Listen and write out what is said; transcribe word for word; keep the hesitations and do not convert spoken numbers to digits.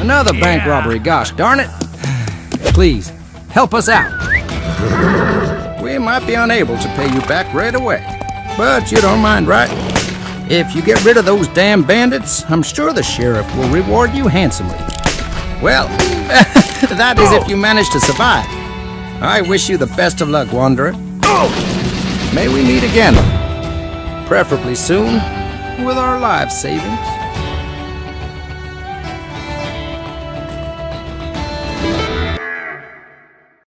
Another yeah. bank robbery, gosh darn it. Please, help us out. We might be unable to pay you back right away, but you don't mind, right? If you get rid of those damn bandits, I'm sure the sheriff will reward you handsomely. Well, that is if you manage to survive. I wish you the best of luck, Wanderer. May we meet again, preferably soon, with our life savings.